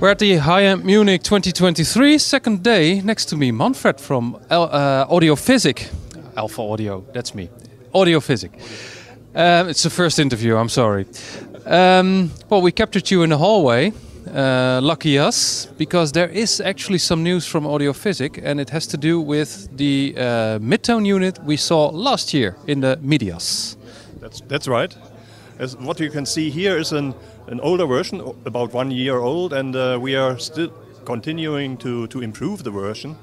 We're at the High End Munich 2023, second day. Next to me, Manfred from Audio Physic. Alpha Audio, that's me. Audio Physic. It's the first interview, I'm sorry. Well, we captured you in the hallway. Lucky us, because there is actually some news from Audio Physic, and it has to do with the mid-tone unit we saw last year in the Medias. That's right. As what you can see here is an older version, about 1 year old, and we are still continuing to improve the version.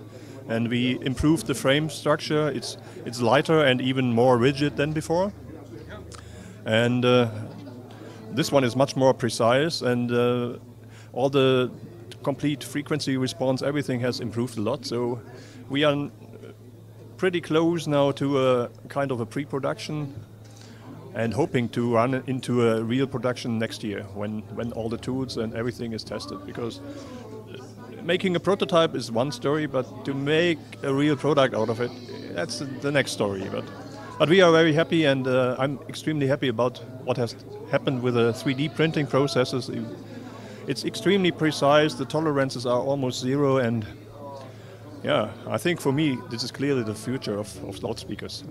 And we improved the frame structure. It's lighter and even more rigid than before. And this one is much more precise, and all the complete frequency response, everything has improved a lot. So we are pretty close now to a kind of a pre-production, and hoping to run into a real production next year when all the tools and everything is tested. Because making a prototype is one story, but to make a real product out of it, that's the next story. But we are very happy, and I'm extremely happy about what has happened with the 3D printing processes. It's extremely precise, the tolerances are almost zero, and yeah, I think for me this is clearly the future of loudspeakers.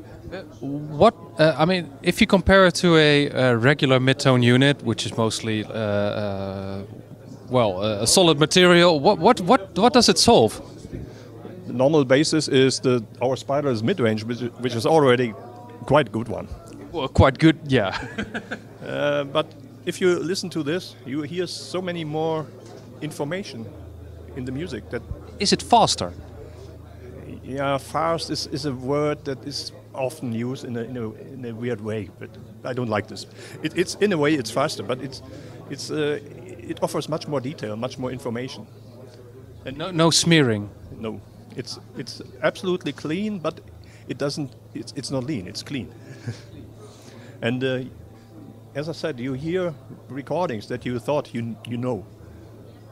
If you compare it to a regular mid-tone unit, which is mostly a solid material, what does it solve? The normal basis is our Spider's mid-range, which is already quite good one. Well, quite good, yeah. But if you listen to this, you hear so many more information in the music. That is it faster? Yeah, fast is a word that is often used in a weird way, but I don't like this. It's in a way it's faster, but it offers much more detail, much more information. And no smearing. No, it's absolutely clean, but it doesn't. It's not lean. It's clean. And as I said, you hear recordings that you thought you know,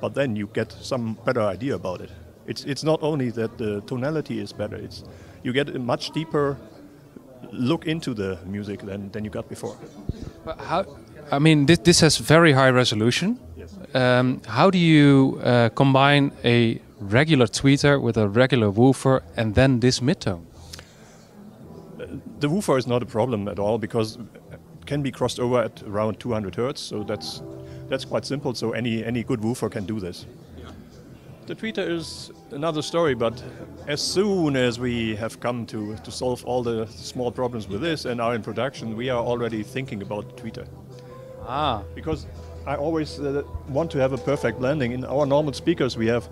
but then you get some better idea about it. It's not only that the tonality is better. You get a much deeper look into the music than you got before. But this has very high resolution. Yes. How do you combine a regular tweeter with a regular woofer and then this mid-tone? The woofer is not a problem at all, because it can be crossed over at around 200 hertz. So that's quite simple. So any good woofer can do this. The tweeter is another story, but as soon as we have come to solve all the small problems with this and are in production, we are already thinking about the tweeter. Because I always want to have a perfect blending. In our normal speakers, we have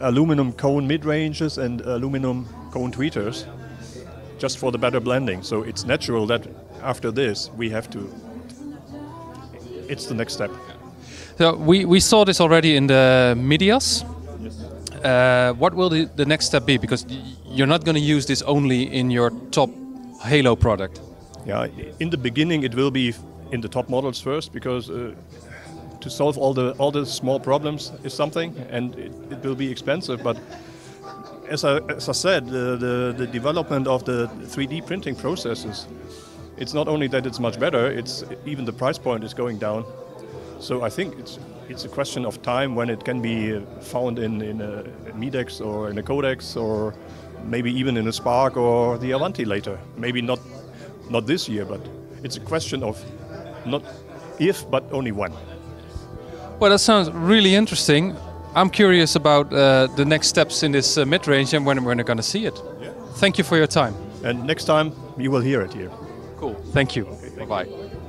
aluminum cone mid-ranges and aluminum cone tweeters, just for the better blending. So it's natural that after this, we have to... It's the next step. So we saw this already in the Medias. What will the next step be? Because you're not going to use this only in your top Halo product. Yeah, in the beginning it will be in the top models first, because to solve all the small problems is something, and it will be expensive. But as I said, the development of the 3D printing processes, it's not only that it's much better, it's even the price point is going down. So I think it's a question of time when it can be found in a Medex or in a Codex, or maybe even in a Spark or the Avanti later. Maybe not this year, but it's a question of not if, but only when. Well, that sounds really interesting. I'm curious about the next steps in this mid-range and when we're going to see it. Yeah. Thank you for your time. And next time you will hear it here. Cool. Thank you. Okay, bye-bye.